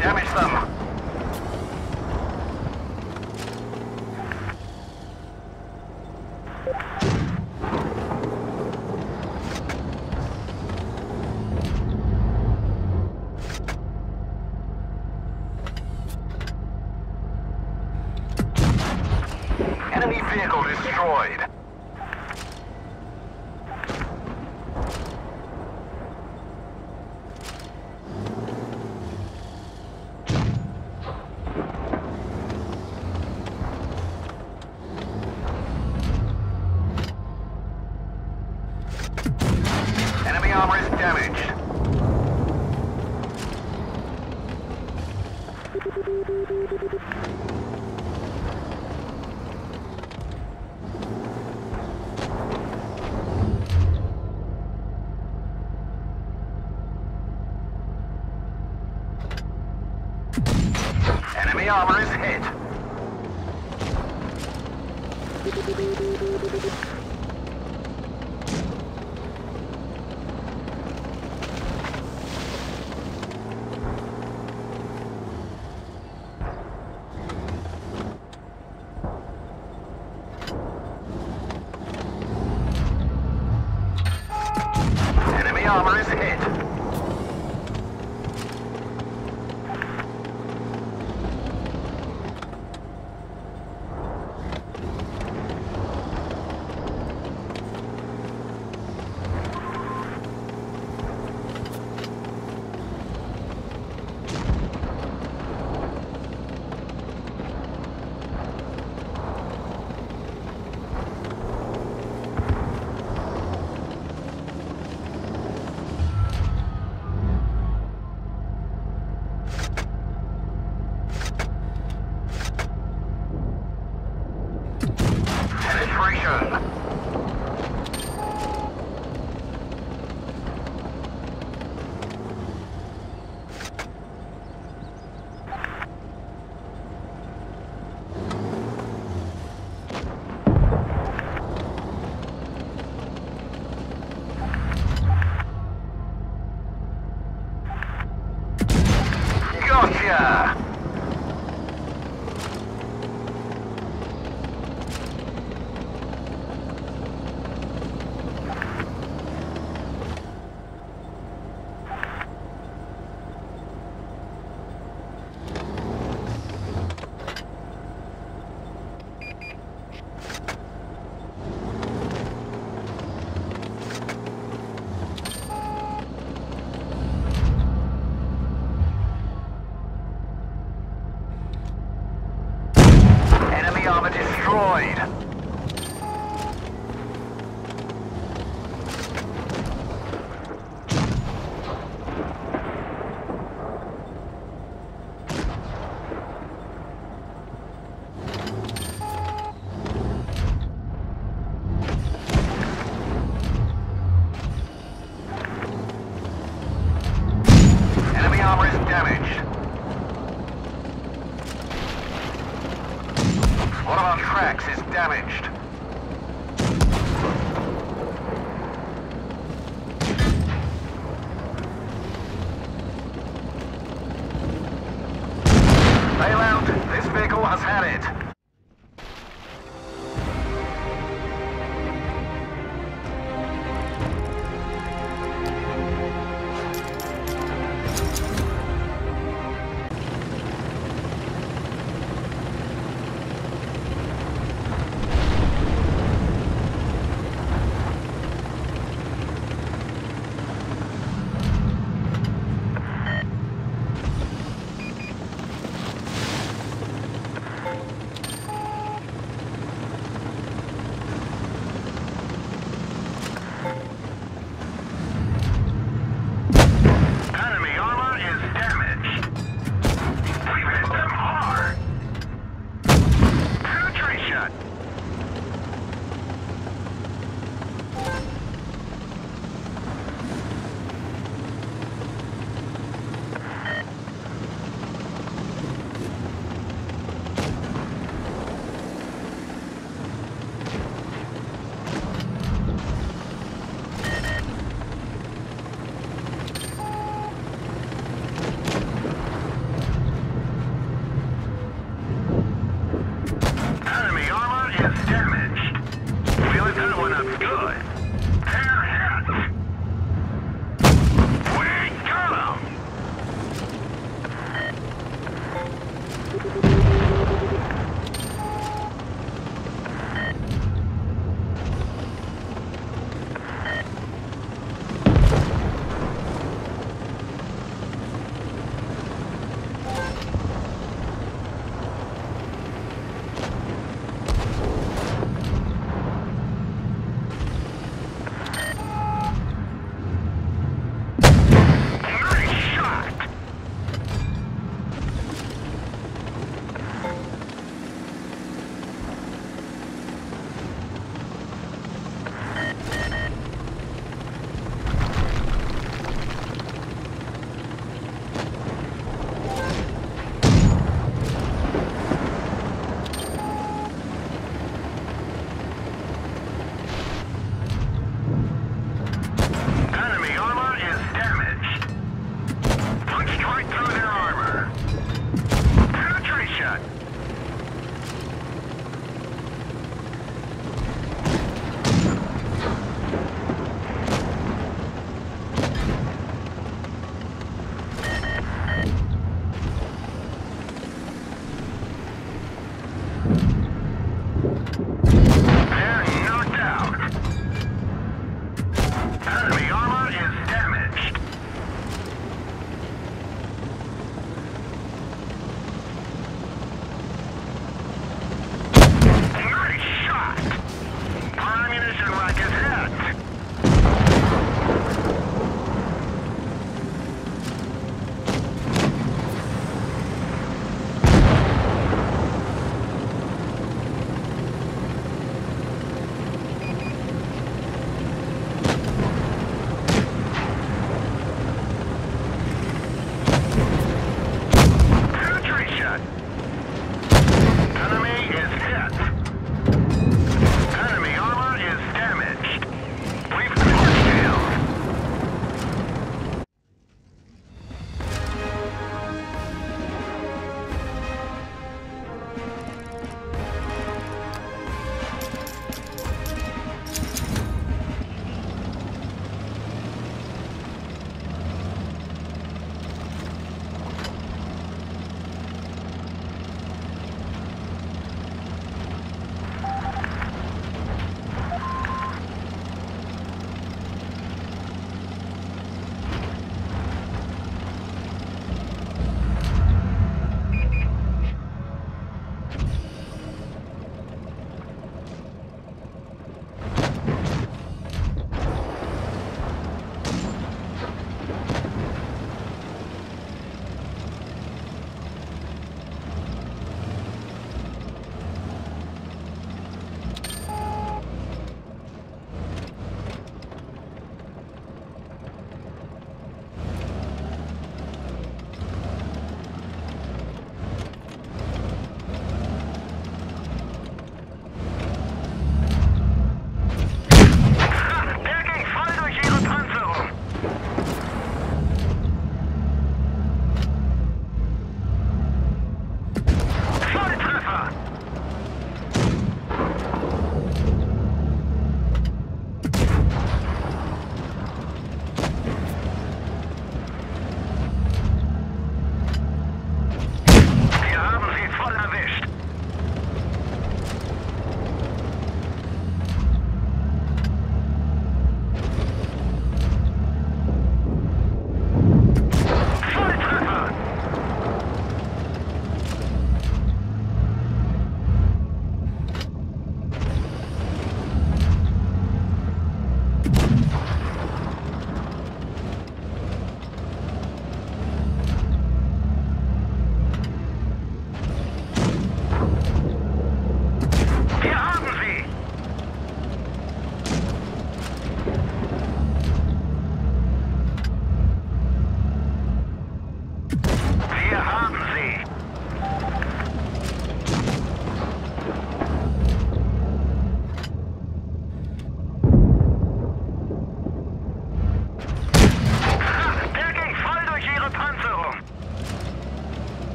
Damage them. Enemy vehicle destroyed. Enemy armor is damaged. Enemy armor is hit. Enemy armor is hit. Gotcha! Armor destroyed. Enemy armor is damaged. One of our tracks is damaged.